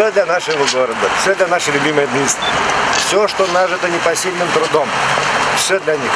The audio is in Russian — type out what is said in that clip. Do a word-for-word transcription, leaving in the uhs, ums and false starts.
Все для нашего города, все для нашей любимой Днистра. Все, что нажито непосильным трудом, все для них.